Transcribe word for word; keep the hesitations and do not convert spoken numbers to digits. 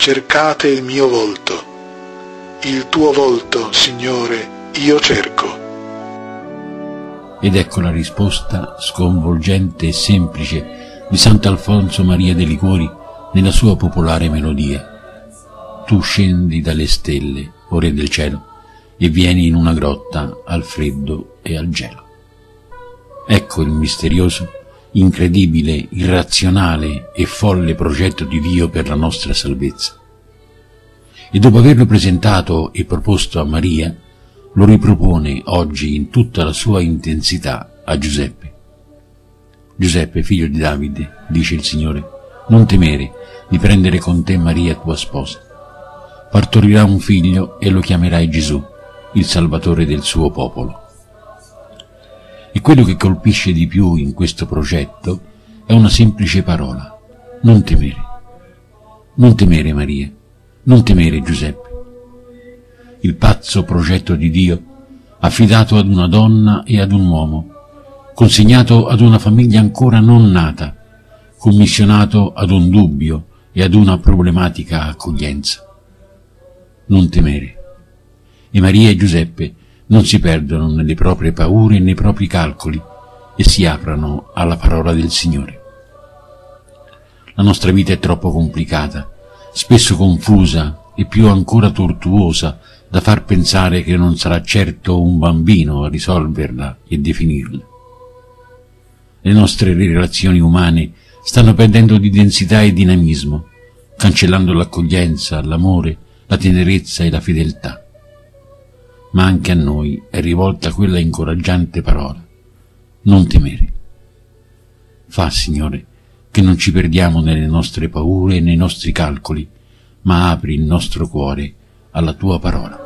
cercate il mio volto. Il tuo volto, Signore, io cerco. Ed ecco la risposta sconvolgente e semplice di Sant'Alfonso Maria dei Liguori nella sua popolare melodia. Tu scendi dalle stelle, o Re del cielo, e vieni in una grotta al freddo e al gelo. Ecco il misterioso, incredibile, irrazionale e folle progetto di Dio per la nostra salvezza. E dopo averlo presentato e proposto a Maria, lo ripropone oggi in tutta la sua intensità a Giuseppe. Giuseppe, figlio di Davide, dice il Signore, non temere di prendere con te Maria tua sposa. Partorirà un figlio e lo chiamerai Gesù, il Salvatore del suo popolo. E quello che colpisce di più in questo progetto è una semplice parola, non temere. Non temere, Maria, non temere, Giuseppe. Il pazzo progetto di Dio, affidato ad una donna e ad un uomo, consegnato ad una famiglia ancora non nata, commissionato ad un dubbio e ad una problematica accoglienza. Non temere. E Maria e Giuseppe non si perdono nelle proprie paure e nei propri calcoli e si aprono alla parola del Signore. La nostra vita è troppo complicata, spesso confusa e più ancora tortuosa da far pensare che non sarà certo un bambino a risolverla e definirla. Le nostre relazioni umane stanno perdendo di densità e dinamismo, cancellando l'accoglienza, l'amore, la tenerezza e la fedeltà. Ma anche a noi è rivolta quella incoraggiante parola, non temere. Fa, Signore, che non ci perdiamo nelle nostre paure e nei nostri calcoli, ma apri il nostro cuore alla Tua parola.